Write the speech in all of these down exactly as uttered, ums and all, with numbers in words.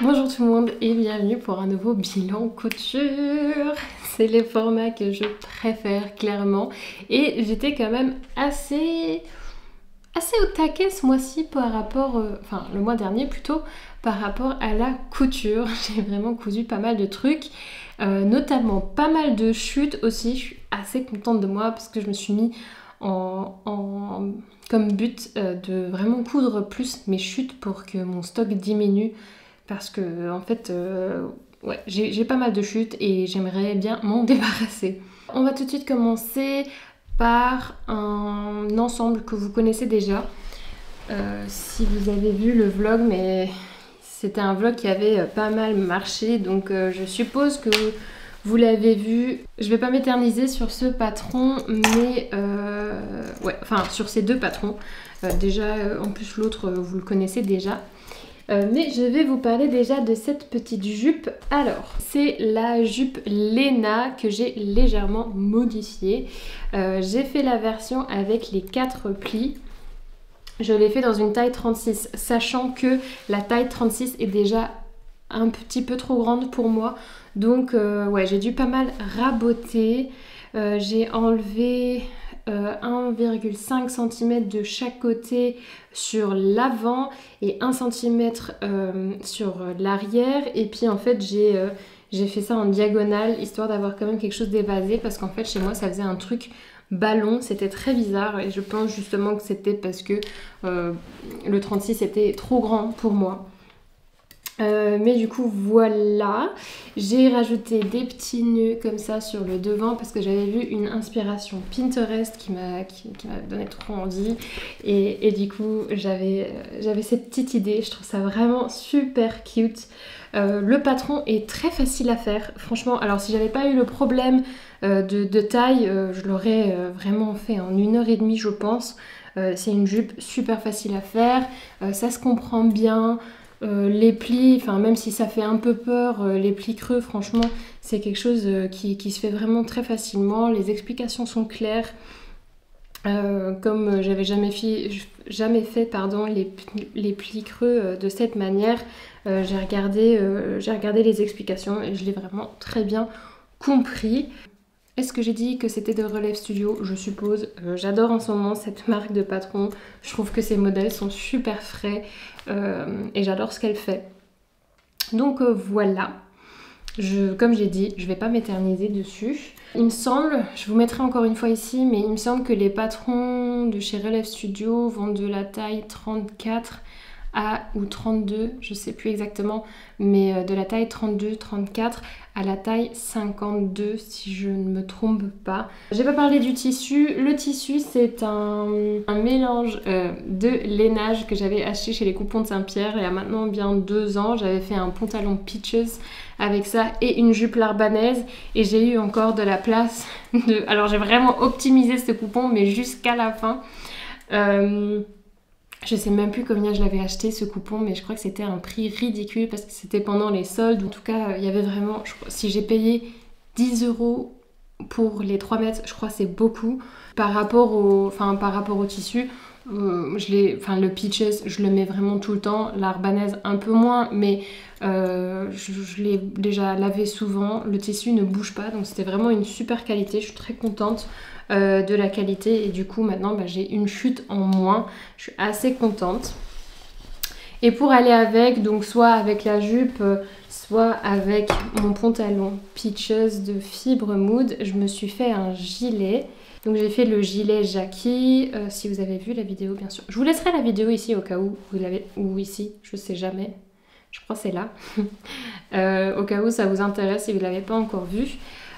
Bonjour tout le monde et bienvenue pour un nouveau bilan couture. C'est les formats que je préfère clairement et j'étais quand même assez assez au taquet ce mois-ci par rapport, euh, enfin le mois dernier plutôt, par rapport à la couture. J'ai vraiment cousu pas mal de trucs, euh, notamment pas mal de chutes aussi. Je suis assez contente de moi parce que je me suis mis En, en, comme but euh, de vraiment coudre plus mes chutes pour que mon stock diminue, parce que en fait euh, ouais, j'ai pas mal de chutes et j'aimerais bien m'en débarrasser. On va tout de suite commencer par un ensemble que vous connaissez déjà, euh, si vous avez vu le vlog, mais c'était un vlog qui avait pas mal marché, donc euh, je suppose que vous l'avez vu. Je vais pas m'éterniser sur ce patron, mais euh, ouais, enfin sur ces deux patrons. Euh, déjà, euh, en plus l'autre, euh, vous le connaissez déjà. Euh, mais je vais vous parler déjà de cette petite jupe. Alors, c'est la jupe Lena que j'ai légèrement modifiée. Euh, j'ai fait la version avec les quatre plis. Je l'ai fait dans une taille trente-six, sachant que la taille trente-six est déjà un petit peu trop grande pour moi. Donc euh, ouais, j'ai dû pas mal raboter, euh, j'ai enlevé euh, un virgule cinq centimètres de chaque côté sur l'avant et un centimètre euh, sur l'arrière, et puis en fait j'ai euh, j'ai fait ça en diagonale histoire d'avoir quand même quelque chose d'évasé, parce qu'en fait chez moi ça faisait un truc ballon, c'était très bizarre, et je pense justement que c'était parce que euh, le trente-six était trop grand pour moi. Euh, mais du coup voilà, j'ai rajouté des petits nœuds comme ça sur le devant parce que j'avais vu une inspiration Pinterest qui m'a qui, qui m'a donné trop envie, et, et du coup j'avais j'avais cette petite idée. Je trouve ça vraiment super cute. Euh, le patron est très facile à faire, franchement. Alors si j'avais pas eu le problème euh, de, de taille, euh, je l'aurais euh, vraiment fait en une heure et demie, je pense. Euh, c'est une jupe super facile à faire, euh, ça se comprend bien. Euh, les plis, enfin même si ça fait un peu peur, euh, les plis creux, franchement c'est quelque chose euh, qui, qui se fait vraiment très facilement. Les explications sont claires, euh, comme euh, j'avais jamais fait, jamais fait pardon, les, les plis creux euh, de cette manière. euh, j'ai regardé, euh, j'ai regardé les explications et je l'ai vraiment très bien compris. Est-ce que j'ai dit que c'était de Rellëv Studio? Je suppose. Euh, J'adore en ce moment cette marque de patron. Je trouve que ces modèles sont super frais euh, et j'adore ce qu'elle fait. Donc euh, voilà. Je, comme j'ai dit, je ne vais pas m'éterniser dessus. Il me semble, je vous mettrai encore une fois ici, mais il me semble que les patrons de chez Rellëv Studio vont de la taille trente-quatre à, ou trente-deux, je sais plus exactement, mais de la taille trente-deux trente-quatre à la taille cinquante-deux si je ne me trompe pas. J'ai pas parlé du tissu. Le tissu, c'est un, un mélange euh, de lainage que j'avais acheté chez les Coupons de Saint-Pierre il y a maintenant bien deux ans. J'avais fait un pantalon Peaches avec ça et une jupe larbanaise, et j'ai eu encore de la place de... Alors j'ai vraiment optimisé ce coupon, mais jusqu'à la fin. euh... Je sais même plus combien je l'avais acheté ce coupon, mais je crois que c'était un prix ridicule parce que c'était pendant les soldes. En tout cas, il y avait vraiment, je crois, si j'ai payé dix euros pour les trois mètres, je crois que c'est beaucoup. Par rapport au, enfin, par rapport au tissu, euh, je enfin, le Peaches, je le mets vraiment tout le temps. L'arbanaise, un peu moins, mais euh, je, je l'ai déjà lavé souvent. Le tissu ne bouge pas, donc c'était vraiment une super qualité. Je suis très contente Euh, de la qualité, et du coup maintenant bah, j'ai une chute en moins, je suis assez contente. Et pour aller avec, donc soit avec la jupe, euh, soit avec mon pantalon Peaches de Fibre Mood, je me suis fait un gilet. Donc j'ai fait le gilet Jackie, euh, si vous avez vu la vidéo bien sûr. Je vous laisserai la vidéo ici au cas où vous l'avez, ou ici, je sais jamais, je crois que c'est là, euh, au cas où ça vous intéresse si vous ne l'avez pas encore vu.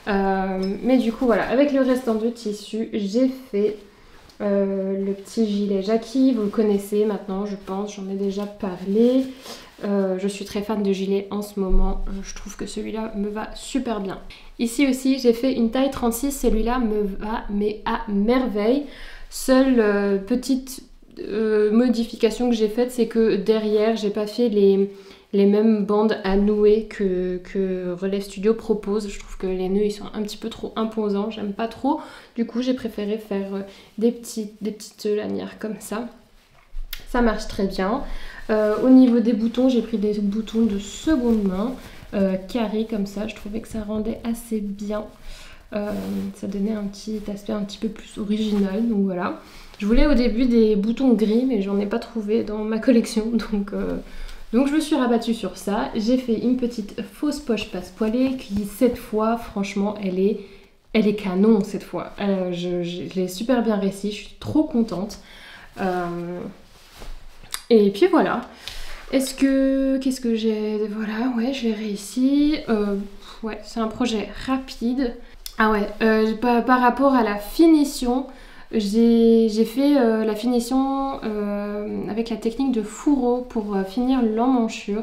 Euh, mais du coup voilà, avec le restant de tissu j'ai fait euh, le petit gilet Jackie, vous le connaissez maintenant je pense, j'en ai déjà parlé. euh, je suis très fan de gilets en ce moment, je trouve que celui-là me va super bien. Ici aussi j'ai fait une taille trente-six, celui-là me va mais à merveille. Seule euh, petite euh, modification que j'ai faite, c'est que derrière j'ai pas fait les... les mêmes bandes à nouer que, que Rellëv Studio propose. Je trouve que les nœuds ils sont un petit peu trop imposants, j'aime pas trop. Du coup j'ai préféré faire des petites, des petites lanières comme ça. Ça marche très bien. Euh, au niveau des boutons, j'ai pris des boutons de seconde main, euh, carrés comme ça. Je trouvais que ça rendait assez bien. Euh, ça donnait un petit aspect un petit peu plus original. Donc voilà. Je voulais au début des boutons gris, mais j'en ai pas trouvé dans ma collection. Donc... Euh, Donc je me suis rabattue sur ça, j'ai fait une petite fausse poche passepoilée qui cette fois, franchement, elle est, elle est canon cette fois. Euh, je je, je l'ai super bien réussi, je suis trop contente. Euh, et puis voilà. Est-ce que... Qu'est-ce que j'ai... Voilà, ouais, je l'ai réussi. Euh, ouais, c'est un projet rapide. Ah ouais, euh, par, par rapport à la finition... J'ai fait euh, la finition euh, avec la technique de fourreau pour euh, finir l'emmanchure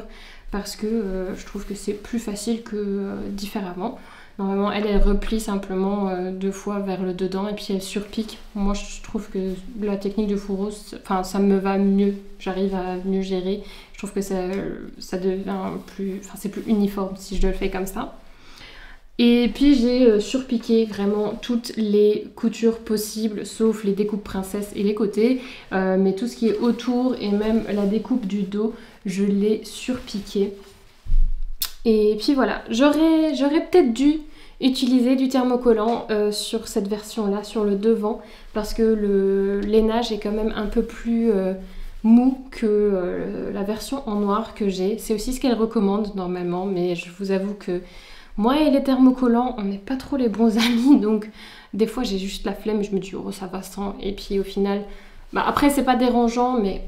parce que euh, je trouve que c'est plus facile que euh, différemment. Normalement, elle, elle replie simplement euh, deux fois vers le dedans et puis elle surpique. Moi, je trouve que la technique de fourreau, enfin, ça me va mieux. J'arrive à mieux gérer. Je trouve que ça, ça devient plus... Enfin, c'est plus uniforme si je le fais comme ça. Et puis j'ai surpiqué vraiment toutes les coutures possibles, sauf les découpes princesse et les côtés. Euh, mais tout ce qui est autour et même la découpe du dos, je l'ai surpiqué. Et puis voilà, j'aurais peut-être dû utiliser du thermocollant euh, sur cette version-là, sur le devant. Parce que le lainage est quand même un peu plus... Euh, mou que euh, la version en noir que j'ai. C'est aussi ce qu'elle recommande normalement, mais je vous avoue que moi et les thermocollants, on n'est pas trop les bons amis, donc des fois j'ai juste la flemme, je me dis oh ça va sans, et puis au final, bah après c'est pas dérangeant, mais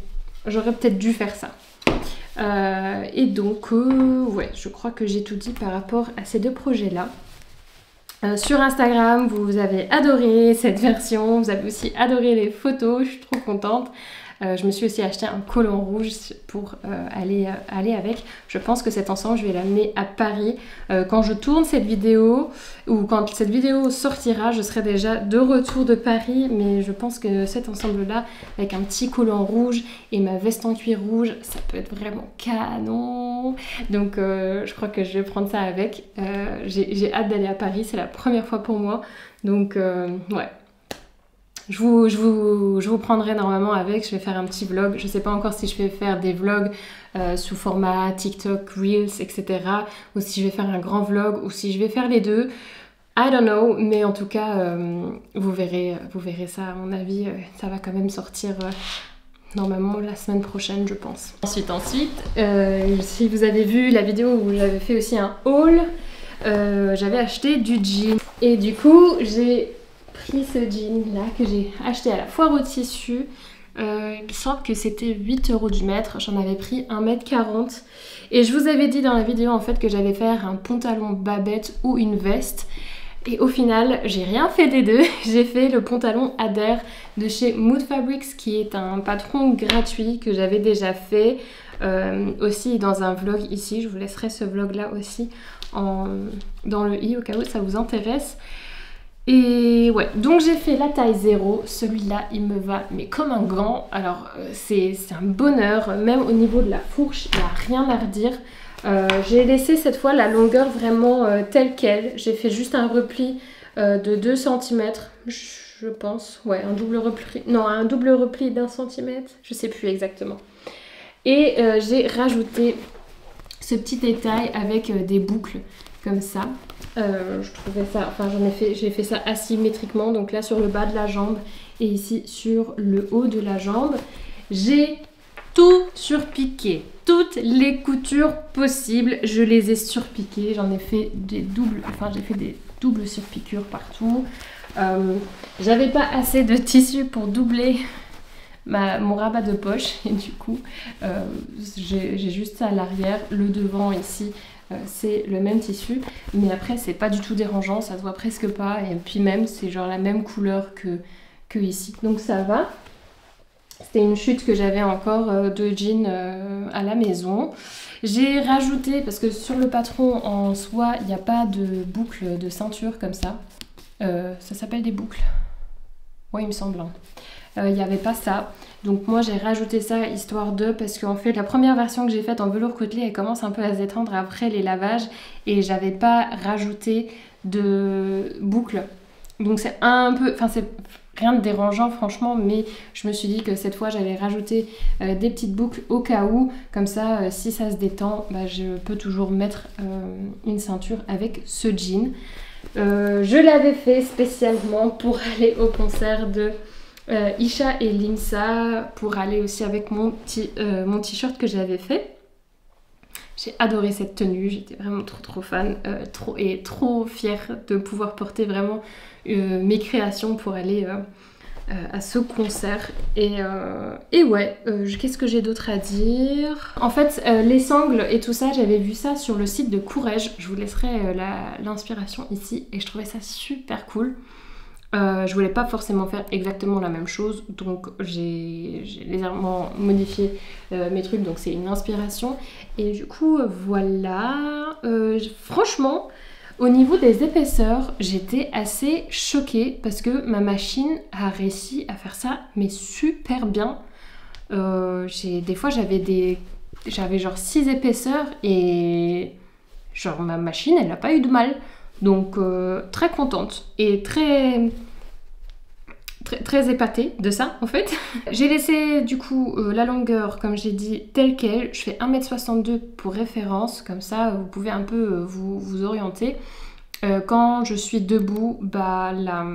j'aurais peut-être dû faire ça. Euh, et donc euh, ouais, je crois que j'ai tout dit par rapport à ces deux projets-là. Euh, sur Instagram, vous avez adoré cette version, vous avez aussi adoré les photos, je suis trop contente. Euh, je me suis aussi acheté un collant rouge pour euh, aller, euh, aller avec. Je pense que cet ensemble, je vais l'amener à Paris. Euh, quand je tourne cette vidéo, ou quand cette vidéo sortira, je serai déjà de retour de Paris. Mais je pense que cet ensemble-là, avec un petit collant rouge et ma veste en cuir rouge, ça peut être vraiment canon. Donc euh, je crois que je vais prendre ça avec. Euh, j'ai hâte d'aller à Paris, c'est la première fois pour moi. Donc euh, ouais. Je vous, je, vous, je vous prendrai normalement avec, je vais faire un petit vlog. Je ne sais pas encore si je vais faire des vlogs euh, sous format TikTok, Reels, et cetera. Ou si je vais faire un grand vlog, ou si je vais faire les deux. I don't know, mais en tout cas, euh, vous, verrez, vous verrez ça à mon avis. Euh, ça va quand même sortir euh, normalement la semaine prochaine, je pense. Ensuite, ensuite, euh, si vous avez vu la vidéo où j'avais fait aussi un haul, euh, j'avais acheté du jean. Et du coup, j'ai... ce jean là que j'ai acheté à la foire au tissu, euh, il semble que c'était huit euros du mètre, j'en avais pris un mètre quarante et je vous avais dit dans la vidéo en fait que j'allais faire un pantalon babette ou une veste et au final j'ai rien fait des deux, j'ai fait le pantalon Adair de chez Mood Fabrics qui est un patron gratuit que j'avais déjà fait euh, aussi dans un vlog ici, je vous laisserai ce vlog là aussi en, dans le i au cas où ça vous intéresse. Et ouais, donc j'ai fait la taille zéro, celui-là il me va mais comme un gant, alors c'est un bonheur, même au niveau de la fourche, il n'y a rien à redire. Euh, j'ai laissé cette fois la longueur vraiment euh, telle qu'elle, j'ai fait juste un repli euh, de deux centimètres, je pense, ouais, un double repli, non un double repli d'un centimètre, je sais plus exactement. Et euh, j'ai rajouté ce petit détail avec euh, des boucles comme ça. Euh, je trouvais ça, enfin j'en ai fait, j'ai fait ça asymétriquement, donc là sur le bas de la jambe et ici sur le haut de la jambe. J'ai tout surpiqué, toutes les coutures possibles, je les ai surpiquées, j'en ai fait des doubles, enfin j'ai fait des doubles surpiqûres partout. Euh, j'avais pas assez de tissu pour doubler ma, mon rabat de poche et du coup euh, j'ai juste ça à l'arrière, le devant ici. C'est le même tissu, mais après c'est pas du tout dérangeant, ça se voit presque pas, et puis même c'est genre la même couleur que, que ici, donc ça va. C'était une chute que j'avais encore de jean à la maison. J'ai rajouté, parce que sur le patron en soie, il n'y a pas de boucle de ceinture comme ça. Euh, ça s'appelle des boucles. Ouais, il me semble. Il euh, n'y avait pas ça. Donc moi j'ai rajouté ça histoire de, parce qu'en fait la première version que j'ai faite en velours côtelé elle commence un peu à s'étendre après les lavages et j'avais pas rajouté de boucle. Donc c'est un peu, enfin c'est rien de dérangeant franchement, mais je me suis dit que cette fois j'allais rajouter euh, des petites boucles au cas où, comme ça euh, si ça se détend, bah, je peux toujours mettre euh, une ceinture avec ce jean. Euh, je l'avais fait spécialement pour aller au concert de euh, Isha et Limsa, pour aller aussi avec mon petit euh, mon t-shirt que j'avais fait. J'ai adoré cette tenue, j'étais vraiment trop trop fan euh, trop, et trop fière de pouvoir porter vraiment euh, mes créations pour aller euh, euh, à ce concert. Et, euh, et ouais, euh, qu'est-ce que j'ai d'autre à dire? En fait, euh, les sangles et tout ça, j'avais vu ça sur le site de Courrèges. Je vous laisserai euh, l'inspiration la, ici et je trouvais ça super cool. Euh, je voulais pas forcément faire exactement la même chose, donc j'ai légèrement modifié euh, mes trucs, donc c'est une inspiration. Et du coup euh, voilà, euh, franchement au niveau des épaisseurs j'étais assez choquée parce que ma machine a réussi à faire ça mais super bien. Euh, des fois j'avais des j'avais genre six épaisseurs et genre ma machine elle n'a pas eu de mal. Donc euh, très contente et très, très, très épatée de ça en fait. J'ai laissé du coup euh, la longueur comme j'ai dit telle qu'elle. Je fais un mètre soixante-deux pour référence, comme ça vous pouvez un peu euh, vous, vous orienter. Euh, quand je suis debout, bah la,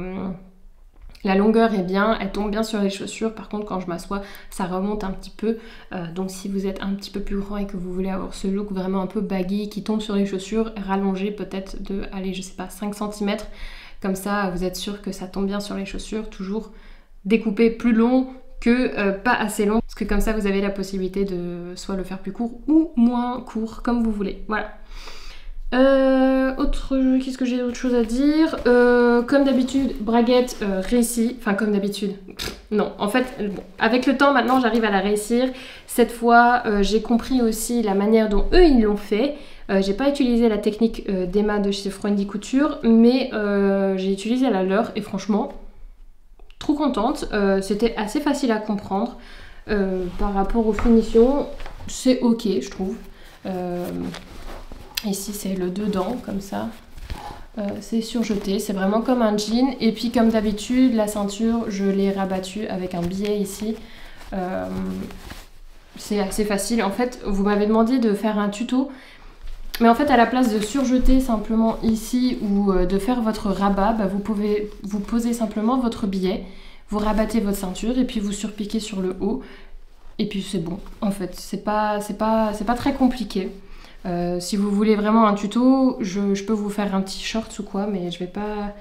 la longueur est bien, elle tombe bien sur les chaussures. Par contre quand je m'assois ça remonte un petit peu. Euh, donc si vous êtes un petit peu plus grand et que vous voulez avoir ce look vraiment un peu baggy qui tombe sur les chaussures, rallongez peut-être de, allez je sais pas, cinq centimètres. Comme ça vous êtes sûr que ça tombe bien sur les chaussures. Toujours découper plus long que euh, pas assez long. Parce que comme ça vous avez la possibilité de soit le faire plus court ou moins court comme vous voulez. Voilà. Euh, autre, qu'est-ce que j'ai d'autre chose à dire? euh, Comme d'habitude, braguette euh, réussie. Enfin, comme d'habitude, non. En fait, bon, avec le temps, maintenant, j'arrive à la réussir. Cette fois, euh, j'ai compris aussi la manière dont eux, ils l'ont fait. Euh, j'ai pas utilisé la technique euh, d'Emma de chez Friendly Couture, mais euh, j'ai utilisé la leur et franchement, trop contente. Euh, C'était assez facile à comprendre euh, par rapport aux finitions. C'est ok, je trouve. Euh... Ici c'est le dedans comme ça, euh, c'est surjeté, c'est vraiment comme un jean. Et puis comme d'habitude la ceinture je l'ai rabattue avec un biais ici. Euh, c'est assez facile en fait. Vous m'avez demandé de faire un tuto mais en fait à la place de surjeter simplement ici ou de faire votre rabat, bah, vous pouvez vous poser simplement votre biais, vous rabattez votre ceinture et puis vous surpiquez sur le haut et puis c'est bon. En fait c'est pas, c'est pas, c'est pas très compliqué. Euh, si vous voulez vraiment un tuto, je, je peux vous faire un petit short ou quoi, mais je vais pas,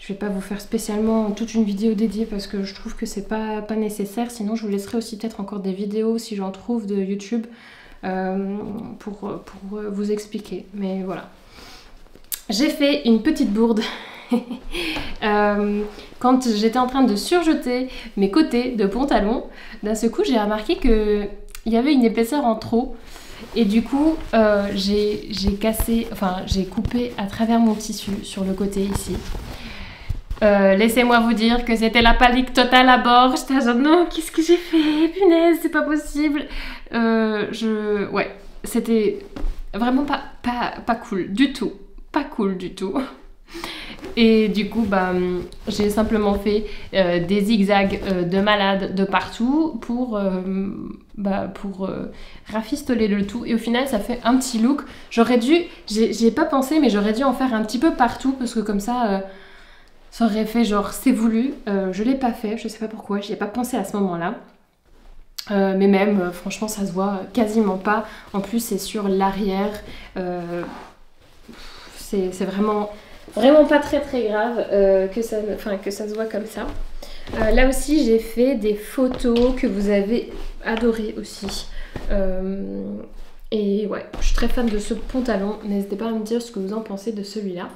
je vais pas vous faire spécialement toute une vidéo dédiée parce que je trouve que c'est pas, pas nécessaire. Sinon, je vous laisserai aussi peut-être encore des vidéos si j'en trouve de YouTube euh, pour, pour vous expliquer. Mais voilà. J'ai fait une petite bourde. euh, quand j'étais en train de surjeter mes côtés de pantalon, d'un seul coup, j'ai remarqué qu'il y avait une épaisseur en trop. Et du coup, euh, j'ai cassé, enfin j'ai coupé à travers mon tissu sur le côté ici. Euh, Laissez-moi vous dire que c'était la panique totale à bord. J'étais genre non, qu'est-ce que j'ai fait? Punaise, c'est pas possible. Euh, je, ouais, c'était vraiment pas, pas, pas cool du tout, pas cool du tout. Et du coup, bah, j'ai simplement fait euh, des zigzags euh, de malades de partout pour, euh, bah, pour euh, rafistoler le tout. Et au final, ça fait un petit look. J'aurais dû, j'ai pas pensé, mais j'aurais dû en faire un petit peu partout parce que comme ça, euh, ça aurait fait genre c'est voulu. Euh, je l'ai pas fait, je sais pas pourquoi, j'y ai pas pensé à ce moment-là. Euh, mais même, euh, franchement, ça se voit quasiment pas. En plus, c'est sur l'arrière. Euh, c'est vraiment... Vraiment pas très très grave euh, que, ça, enfin, que ça se voit comme ça. Euh, là aussi j'ai fait des photos que vous avez adorées aussi. Euh, et ouais, je suis très fan de ce pantalon. N'hésitez pas à me dire ce que vous en pensez de celui-là.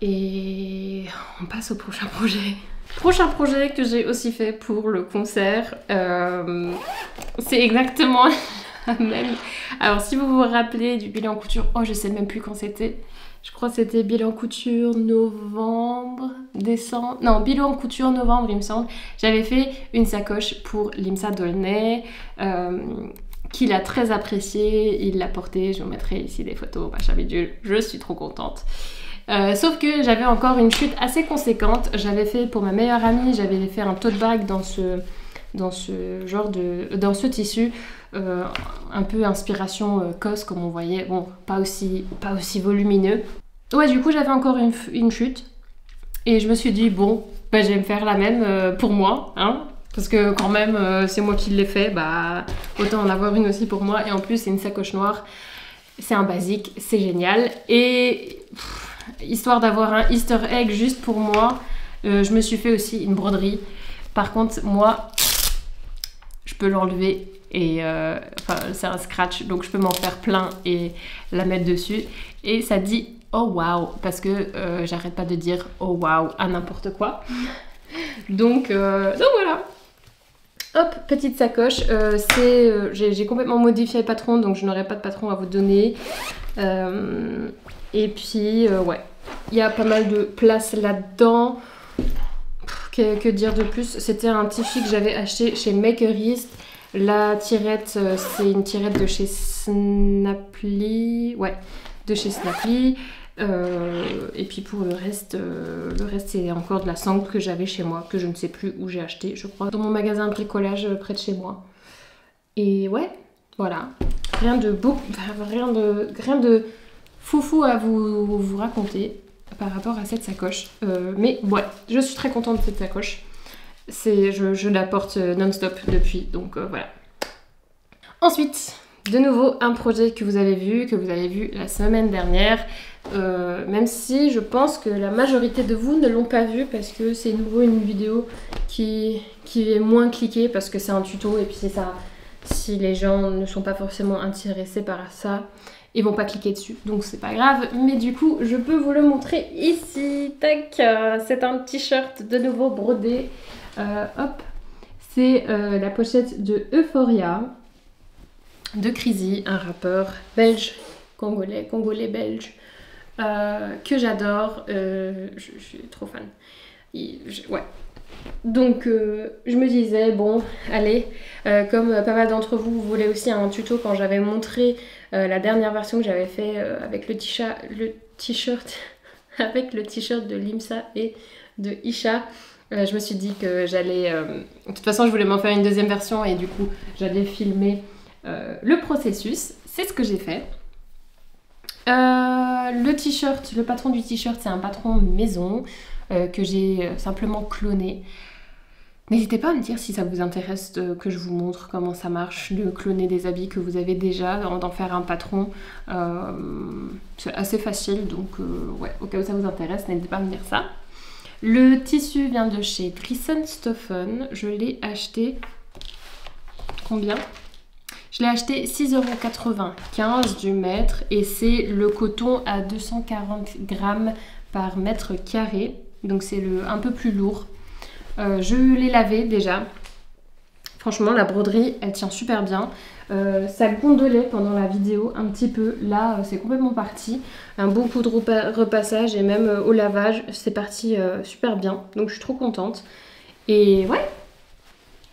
Et on passe au prochain projet. Prochain projet que j'ai aussi fait pour le concert. Euh, C'est exactement la même. Alors si vous vous rappelez du bilan couture, oh je sais même plus quand c'était. Je crois que c'était bilan couture novembre, décembre... Non, bilan couture novembre, il me semble. J'avais fait une sacoche pour Limsa Dolnay euh, qu'il a très apprécié, il l'a porté, je vous mettrai ici des photos, machin bidule, je suis trop contente. Euh, sauf que j'avais encore une chute assez conséquente, j'avais fait pour ma meilleure amie, j'avais fait un tote bag dans ce, dans ce genre de, dans ce tissu, euh, un peu inspiration euh, cos comme on voyait, bon pas aussi, pas aussi volumineux. Ouais, du coup j'avais encore une, une chute et je me suis dit bon, bah, je vais me faire la même euh, pour moi, hein, parce que quand même euh, c'est moi qui l'ai fait, bah autant en avoir une aussi pour moi, et en plus c'est une sacoche noire, c'est un basique, c'est génial. Et pff, histoire d'avoir un easter egg juste pour moi, euh, je me suis fait aussi une broderie. Par contre, moi, je peux l'enlever et euh, enfin, c'est un scratch, donc je peux m'en faire plein et la mettre dessus. Et ça dit oh waouh, parce que euh, j'arrête pas de dire oh waouh à n'importe quoi. donc, euh, donc voilà. Hop, petite sacoche. Euh, euh, j'ai complètement modifié le patron, donc je n'aurai pas de patron à vous donner. Euh, Et puis, euh, ouais, il y a pas mal de place là-dedans. Que, que dire de plus? C'était un tissu que j'avais acheté chez Makerist. La tirette, c'est une tirette de chez Snapli. Ouais, de chez Snapli. Euh, et puis pour le reste, euh, le reste c'est encore de la sangle que j'avais chez moi, que je ne sais plus où j'ai acheté, je crois. Dans mon magasin de bricolage près de chez moi. Et ouais, voilà. Rien de beau, rien de... Rien de foufou à vous, vous raconter par rapport à cette sacoche. Euh, mais ouais, je suis très contente de cette sacoche. Je, je la porte non-stop depuis, donc euh, voilà. Ensuite, de nouveau, un projet que vous avez vu, que vous avez vu la semaine dernière. Euh, même si je pense que la majorité de vous ne l'ont pas vu parce que c'est nouveau une vidéo qui, qui est moins cliquée parce que c'est un tuto et puis ça, si les gens ne sont pas forcément intéressés par ça, ils vont pas cliquer dessus, donc c'est pas grave. Mais du coup, je peux vous le montrer ici. Tac, c'est un t-shirt de nouveau brodé. Euh, hop, c'est euh, la pochette de Euphoria de Crizzy, un rappeur belge, congolais, congolais belge, euh, que j'adore. Euh, je, je suis trop fan. Il, je, ouais. Donc euh, je me disais bon allez, euh, comme pas mal d'entre vous, vous voulez aussi un tuto quand j'avais montré euh, la dernière version que j'avais fait euh, avec le t-shirt le t-shirt avec le t-shirt de Limsa et de Isha, euh, je me suis dit que j'allais euh, de toute façon je voulais m'en faire une deuxième version et du coup j'allais filmer euh, le processus. C'est ce que j'ai fait. Euh, le t-shirt, le patron du t-shirt, c'est un patron maison Euh, que j'ai simplement cloné. N'hésitez pas à me dire si ça vous intéresse de, que je vous montre comment ça marche, de cloner des habits que vous avez déjà, d'en faire un patron. Euh, c'est assez facile, donc euh, ouais, au cas où ça vous intéresse, n'hésitez pas à me dire ça. Le tissu vient de chez Dryson Stoffen. Je l'ai acheté... Combien ? Je l'ai acheté six euros quatre-vingt-quinze du mètre et c'est le coton à deux cent quarante grammes par mètre carré. Donc c'est le un peu plus lourd. Euh, je l'ai lavé déjà. Franchement la broderie elle tient super bien. Euh, ça gondolait pendant la vidéo un petit peu. Là c'est complètement parti. Un bon coup de repassage et même euh, au lavage c'est parti euh, super bien. Donc je suis trop contente. Et ouais,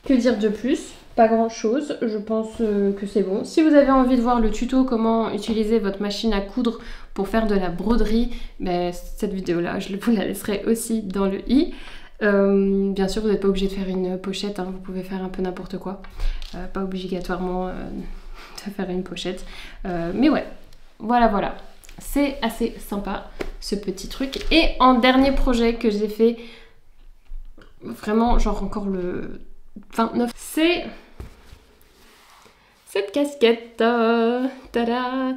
que dire de plus? Pas grand chose, je pense euh, que c'est bon. Si vous avez envie de voir le tuto comment utiliser votre machine à coudre pour faire de la broderie, ben, cette vidéo là je vous la laisserai aussi dans le i. Euh, bien sûr vous n'êtes pas obligé de faire une pochette, hein, vous pouvez faire un peu n'importe quoi, euh, pas obligatoirement euh, de faire une pochette, euh, mais ouais, voilà voilà, c'est assez sympa ce petit truc. Et en dernier projet que j'ai fait, vraiment genre encore le vingt-neuf, c'est cette casquette. Euh, tada.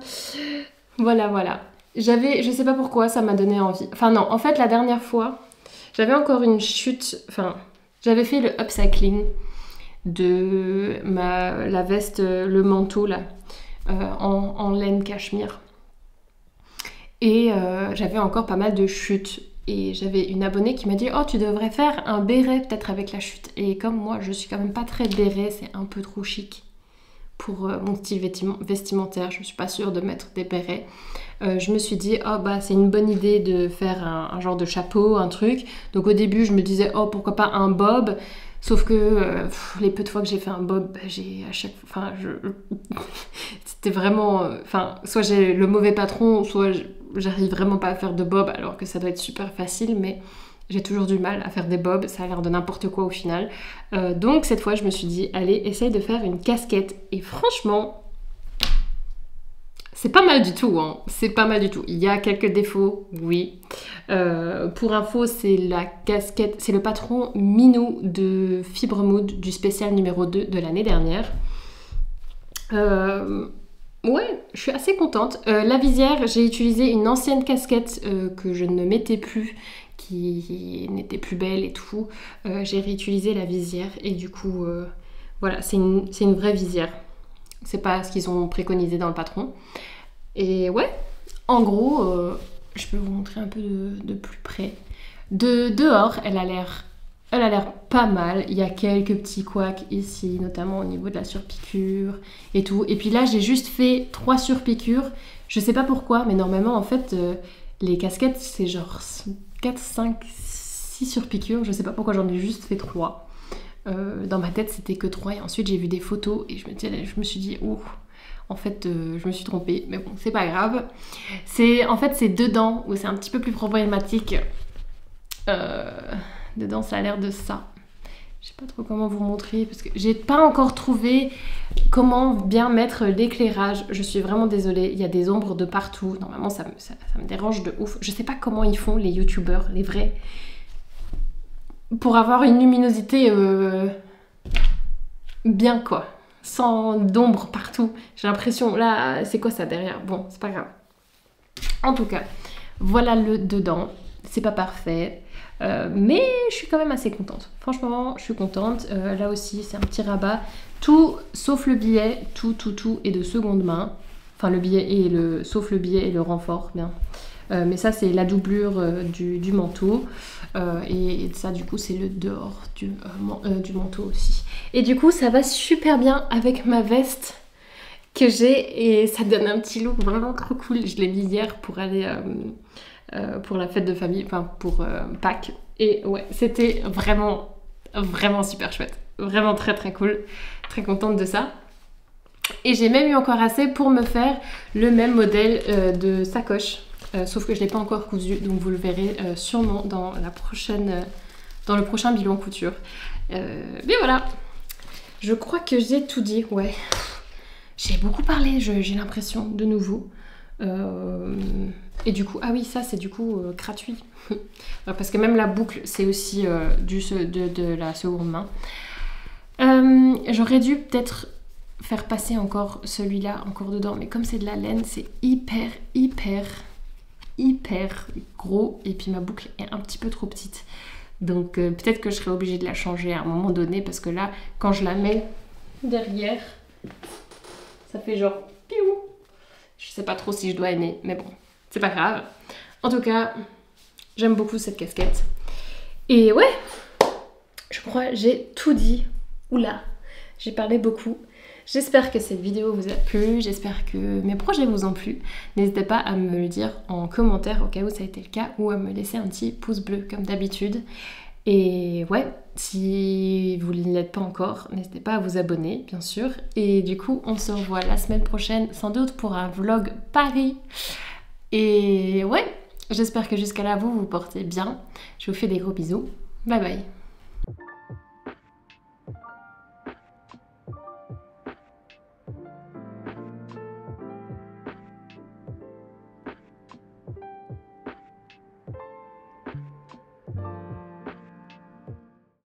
Voilà, voilà. J'avais, je sais pas pourquoi, ça m'a donné envie. Enfin non, en fait, la dernière fois, j'avais encore une chute. Enfin, j'avais fait le upcycling de ma, la veste, le manteau là, euh, en, en laine cachemire. Et euh, j'avais encore pas mal de chutes. Et j'avais une abonnée qui m'a dit « Oh, tu devrais faire un béret peut-être avec la chute. » Et comme moi, je suis quand même pas très béret, c'est un peu trop chic pour euh, mon style vestimentaire. Je suis pas sûre de mettre des bérets. Euh, je me suis dit « Oh, bah, c'est une bonne idée de faire un, un genre de chapeau, un truc. » Donc au début, je me disais « Oh, pourquoi pas un bob ?» Sauf que euh, pff, les peu de fois que j'ai fait un bob, bah, j'ai à chaque fois... Enfin, je... c'était vraiment... Enfin, soit j'ai le mauvais patron, soit j'arrive vraiment pas à faire de bob, alors que ça doit être super facile, mais j'ai toujours du mal à faire des bobs, ça a l'air de n'importe quoi au final. Euh, donc cette fois, je me suis dit, allez, essaye de faire une casquette. Et franchement... c'est pas mal du tout, hein. C'est pas mal du tout. Il y a quelques défauts, oui. Euh, pour info, c'est la casquette, c'est le patron Minu de Fibre Mood du spécial numéro deux de l'année dernière. Euh, ouais, je suis assez contente. Euh, la visière, j'ai utilisé une ancienne casquette euh, que je ne mettais plus, qui n'était plus belle et tout. Euh, j'ai réutilisé la visière et du coup, euh, voilà, c'est une, c'est une vraie visière. C'est pas ce qu'ils ont préconisé dans le patron. Et ouais, en gros, euh, je peux vous montrer un peu de, de plus près. De dehors, elle a l'air, elle a l'air pas mal. Il y a quelques petits couacs ici, notamment au niveau de la surpiqûre et tout. Et puis là, j'ai juste fait trois surpiqûres. Je sais pas pourquoi, mais normalement, en fait, euh, les casquettes, c'est genre quatre, cinq, six surpiqûres. Je sais pas pourquoi j'en ai juste fait trois. Euh, dans ma tête, c'était que trois, et ensuite j'ai vu des photos et je me, dis, je me suis dit, oh, en fait, euh, je me suis trompée, mais bon, c'est pas grave. En fait, c'est dedans où c'est un petit peu plus problématique. Euh, dedans, ça a l'air de ça. Je sais pas trop comment vous montrer, parce que j'ai pas encore trouvé comment bien mettre l'éclairage. Je suis vraiment désolée, il y a des ombres de partout. Normalement, ça me, ça, ça me dérange de ouf. Je sais pas comment ils font, les youtubeurs, les vrais, pour avoir une luminosité euh, bien quoi, sans d'ombre partout. J'ai l'impression, là, c'est quoi ça derrière? Bon, c'est pas grave. En tout cas, voilà le dedans. C'est pas parfait, euh, mais je suis quand même assez contente. Franchement, je suis contente. Euh, là aussi, c'est un petit rabat. Tout, sauf le billet, tout, tout, tout est de seconde main. Enfin, le billet et le... sauf le billet et le renfort, bien. Euh, mais ça, c'est la doublure euh, du, du manteau. Euh, et, et ça, du coup, c'est le dehors du, euh, man, euh, du manteau aussi. Et du coup, ça va super bien avec ma veste que j'ai. Et ça donne un petit look vraiment trop cool. Je l'ai mis hier pour aller euh, euh, pour la fête de famille, enfin pour euh, Pâques. Et ouais, c'était vraiment, vraiment super chouette. Vraiment très, très cool. Très contente de ça. Et j'ai même eu encore assez pour me faire le même modèle euh, de sacoche. Euh, sauf que je ne l'ai pas encore cousu, donc vous le verrez euh, sûrement dans, la prochaine, euh, dans le prochain bilan couture. Euh, mais voilà, je crois que j'ai tout dit, ouais. J'ai beaucoup parlé, j'ai l'impression, de nouveau. Euh, et du coup, ah oui, ça c'est du coup euh, gratuit. Parce que même la boucle, c'est aussi euh, du, de, de la seconde main. Euh, J'aurais dû peut-être faire passer encore celui-là, encore dedans. Mais comme c'est de la laine, c'est hyper, hyper... hyper gros, et puis ma boucle est un petit peu trop petite, donc euh, peut-être que je serai obligée de la changer à un moment donné, parce que là quand je la mets derrière ça fait genre piou. Je sais pas trop si je dois aimer, mais bon, c'est pas grave. En tout cas, j'aime beaucoup cette casquette et ouais, je crois j'ai tout dit. Oula, j'ai parlé beaucoup. J'espère que cette vidéo vous a plu, j'espère que mes projets vous ont plu. N'hésitez pas à me le dire en commentaire au cas où ça a été le cas, ou à me laisser un petit pouce bleu comme d'habitude. Et ouais, si vous ne l'êtes pas encore, n'hésitez pas à vous abonner, bien sûr. Et du coup, on se revoit la semaine prochaine, sans doute pour un vlog Paris. Et ouais, j'espère que jusqu'à là, vous vous portez bien. Je vous fais des gros bisous. Bye bye.